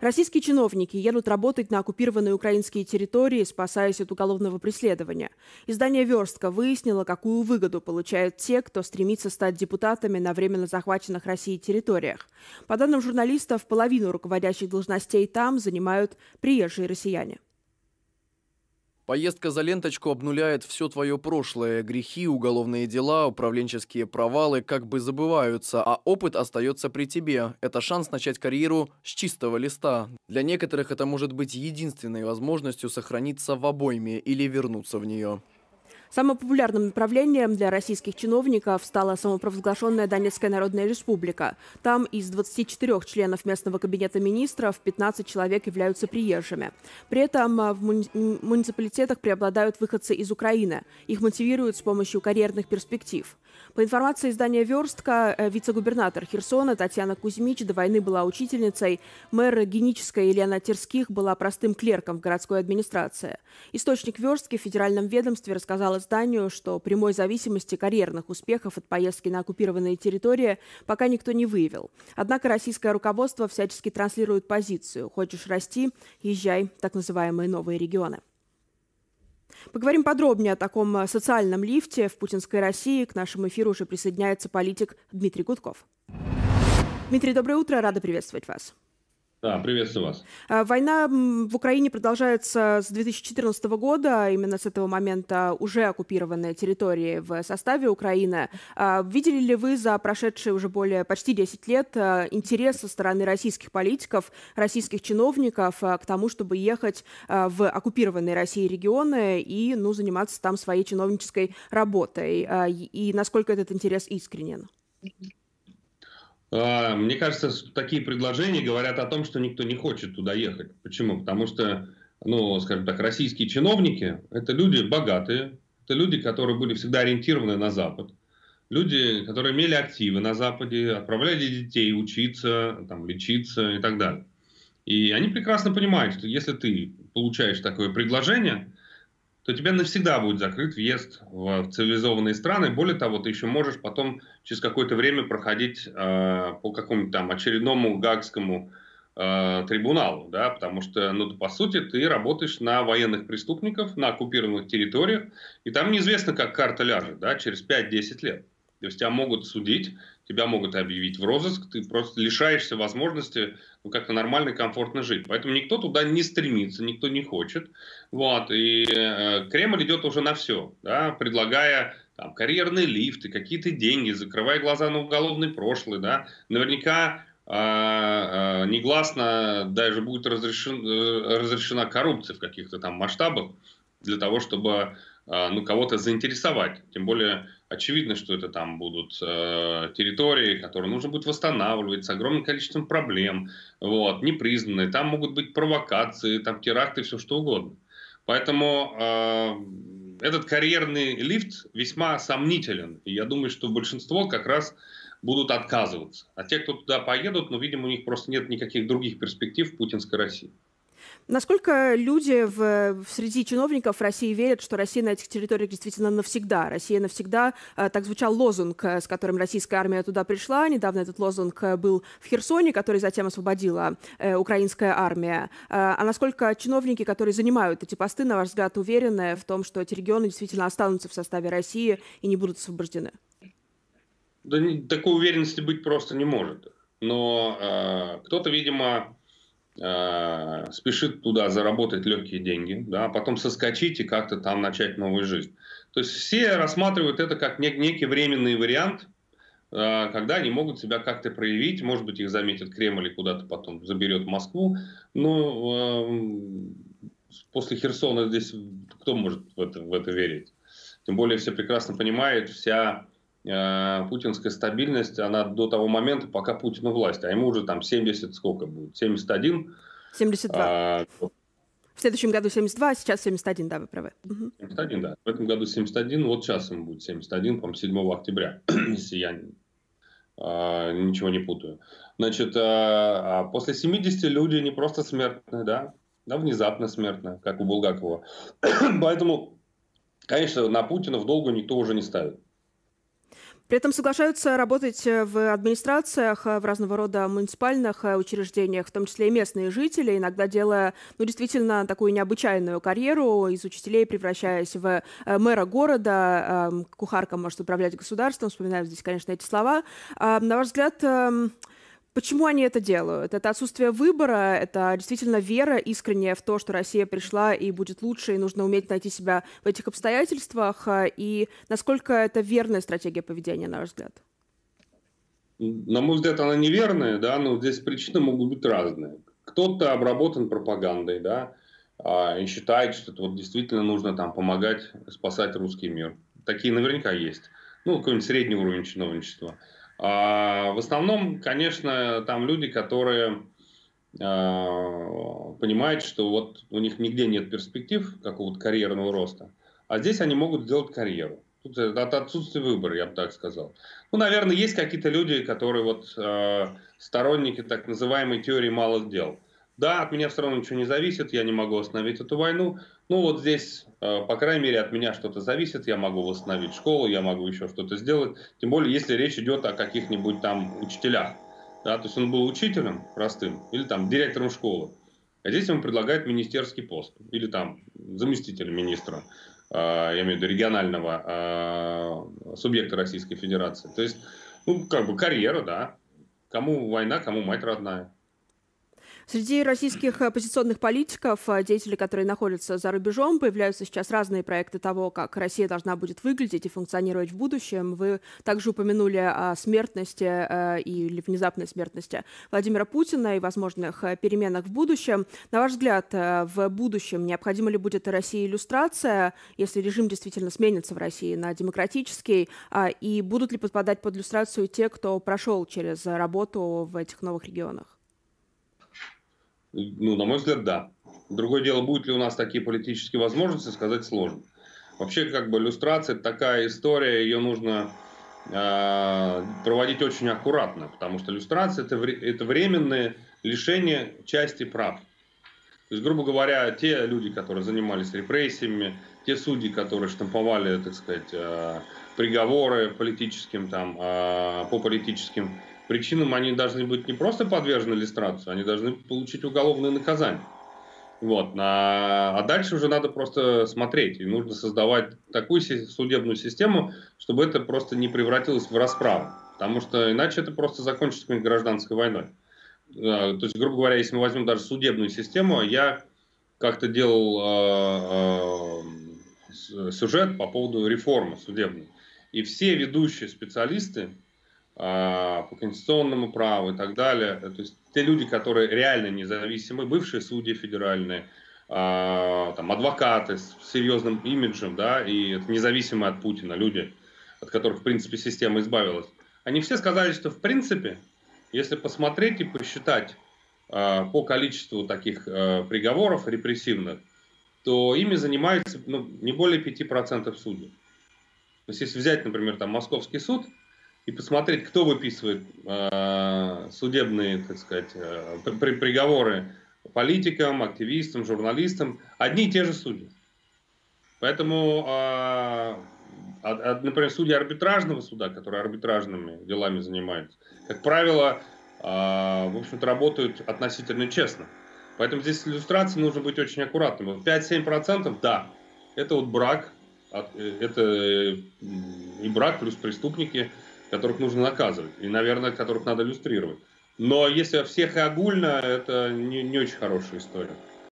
Российские чиновники едут работать на оккупированные украинские территории, спасаясь от уголовного преследования. Издание «Верстка» выяснило, какую выгоду получают те, кто стремится стать депутатами на временно захваченных Россией территориях. По данным журналистов, половину руководящих должностей там занимают приезжие россияне. Поездка за ленточку обнуляет все твое прошлое. Грехи, уголовные дела, управленческие провалы как бы забываются, а опыт остается при тебе. Это шанс начать карьеру с чистого листа. Для некоторых это может быть единственной возможностью сохраниться в обойме или вернуться в нее. Самым популярным направлением для российских чиновников стала самопровозглашенная Донецкая Народная Республика. Там из 24 членов местного кабинета министров 15 человек являются приезжими. При этом в муниципалитетах преобладают выходцы из Украины. Их мотивируют с помощью карьерных перспектив. По информации издания «Верстка», вице-губернатор Херсона Татьяна Кузьмич до войны была учительницей, мэр Геническа Елена Терских была простым клерком в городской администрации. Источник «Верстки» в федеральном ведомстве рассказал изданию, что прямой зависимости карьерных успехов от поездки на оккупированные территории пока никто не выявил. Однако российское руководство всячески транслирует позицию: «Хочешь расти – езжай в так называемые новые регионы». Поговорим подробнее о таком социальном лифте в путинской России. К нашему эфиру уже присоединяется политик Дмитрий Гудков. Дмитрий, доброе утро. Рада приветствовать вас. Да, приветствую вас. Война в Украине продолжается с 2014 года. Именно с этого момента уже оккупированные территории в составе Украины. Видели ли вы за прошедшие уже почти 10 лет интерес со стороны российских политиков, российских чиновников к тому, чтобы ехать в оккупированные Россией регионы и заниматься там своей чиновнической работой? И насколько этот интерес искренен? Мне кажется, такие предложения говорят о том, что никто не хочет туда ехать. Почему? Потому что, скажем так, российские чиновники – это люди богатые, это люди, которые были всегда ориентированы на Запад, люди, которые имели активы на Западе, отправляли детей учиться, лечиться и так далее. И они прекрасно понимают, что если ты получаешь такое предложение, то тебе навсегда будет закрыт въезд в цивилизованные страны. Более того, ты еще можешь потом через какое-то время проходить по какому-то очередному гаагскому трибуналу, да, потому что, по сути, ты работаешь на военных преступников, на оккупированных территориях, и там неизвестно, как карта ляжет, да, через 5-10 лет. То есть тебя могут судить, тебя могут объявить в розыск, ты просто лишаешься возможности как-то нормально и комфортно жить. Поэтому никто туда не стремится, никто не хочет. Вот. И Кремль идет уже на все, да, предлагая карьерные лифты, какие-то деньги, закрывая глаза на уголовное прошлое. Да. Наверняка негласно даже будет разрешена коррупция в каких-то масштабах для того, чтобы кого-то заинтересовать. Тем более очевидно, что это будут территории, которые нужно будет восстанавливать с огромным количеством проблем, вот, непризнанные. Там могут быть провокации, теракты, все что угодно. Поэтому этот карьерный лифт весьма сомнителен. И я думаю, что большинство как раз будут отказываться. А те, кто туда поедут, видимо, у них просто нет никаких других перспектив в путинской России. Насколько люди среди чиновников России верят, что Россия на этих территориях действительно навсегда? Россия навсегда — так звучал лозунг, с которым российская армия туда пришла. Недавно этот лозунг был в Херсоне, который затем освободила украинская армия. А насколько чиновники, которые занимают эти посты, на ваш взгляд, уверены в том, что эти регионы действительно останутся в составе России и не будут освобождены? Да, такой уверенности быть просто не может. Но кто-то, видимо, спешит туда заработать легкие деньги, да, потом соскочить и как-то там начать новую жизнь. То есть все рассматривают это как некий временный вариант, когда они могут себя как-то проявить. Может быть, их заметит Кремль и куда-то потом заберет Москву. Но после Херсона здесь кто может в это верить? Тем более все прекрасно понимают, вся путинская стабильность, она до того момента, пока Путину власть, а ему уже 70, сколько будет, 71? 72. В следующем году 72, а сейчас 71, да, вы правы. 71, да. В этом году 71, вот сейчас ему будет 71, по-моему, 7 октября, если я ничего не путаю. Значит, после 70 люди не просто смертные, да, внезапно смертные, как у Булгакова. Поэтому, конечно, на Путина в долгу никто уже не ставит. При этом соглашаются работать в администрациях, в разного рода муниципальных учреждениях, в том числе и местные жители, иногда делая действительно такую необычайную карьеру, из учителей превращаясь в мэра города, кухарка может управлять государством, вспоминаю здесь, конечно, эти слова. На ваш взгляд, почему они это делают? Это отсутствие выбора, это действительно вера искренняя в то, что Россия пришла и будет лучше, и нужно уметь найти себя в этих обстоятельствах. И насколько это верная стратегия поведения, на ваш взгляд? На мой взгляд, она неверная, да, но здесь причины могут быть разные. Кто-то обработан пропагандой, да, и считает, что это вот действительно нужно там помогать спасать русский мир. Такие наверняка есть. Ну, какой-нибудь средний уровень чиновничества. А в основном, конечно, там люди, которые понимают, что вот у них нигде нет перспектив какого-то карьерного роста, а здесь они могут сделать карьеру. Тут это отсутствие выбора, я бы так сказал. Ну, наверное, есть какие-то люди, которые вот сторонники так называемой теории малых дел. Да, от меня все равно ничего не зависит, я не могу остановить эту войну. Ну, вот здесь, по крайней мере, от меня что-то зависит, я могу восстановить школу, я могу еще что-то сделать. Тем более, если речь идет о каких-нибудь там учителях. Да, то есть он был учителем простым или там директором школы. А здесь ему предлагают министерский пост или там заместитель министра, я имею в виду регионального субъекта Российской Федерации. То есть, ну, как бы карьера, да. Кому война, кому мать родная. Среди российских оппозиционных политиков, деятелей, которые находятся за рубежом, появляются сейчас разные проекты того, как Россия должна будет выглядеть и функционировать в будущем. Вы также упомянули о смертности или внезапной смертности Владимира Путина и возможных переменах в будущем. На ваш взгляд, в будущем необходима ли будет России иллюстрация, если режим действительно сменится в России на демократический, и будут ли подпадать под иллюстрацию те, кто прошел через работу в этих новых регионах? Ну, на мой взгляд, да. Другое дело, будут ли у нас такие политические возможности, сказать сложно. Вообще, как бы, иллюстрация – это такая история, ее нужно проводить очень аккуратно, потому что иллюстрация – это временное лишение части прав. То есть, грубо говоря, те люди, которые занимались репрессиями, те судьи, которые штамповали, так сказать, приговоры политическим, там, по политическим причинам, они должны быть не просто подвержены иллюстрации, они должны получить уголовное наказание. Вот. А дальше уже надо просто смотреть. И нужно создавать такую судебную систему, чтобы это просто не превратилось в расправу. Потому что иначе это просто закончится какой-нибудь гражданской войной. То есть, грубо говоря, если мы возьмем даже судебную систему, я как-то делал сюжет по поводу реформы судебной. И все ведущие специалисты по конституционному праву и так далее. То есть те люди, которые реально независимы, бывшие судьи федеральные, там, адвокаты с серьезным имиджем, да, и независимые от Путина люди, от которых, в принципе, система избавилась, они все сказали, что, в принципе, если посмотреть и посчитать по количеству таких приговоров репрессивных, то ими занимаются, ну, не более 5% судей. То есть если взять, например, там, Московский суд, и посмотреть, кто выписывает судебные, так сказать, приговоры политикам, активистам, журналистам, одни и те же судьи. Поэтому, например, судьи арбитражного суда, которые арбитражными делами занимаются, как правило, в общем-то, работают относительно честно. Поэтому здесь с иллюстрацией нужно быть очень аккуратным. 5-7% да, это вот брак, это и брак плюс преступники, которых нужно наказывать, и, наверное, которых надо иллюстрировать. Но если всех и огульно, это не очень хорошая история.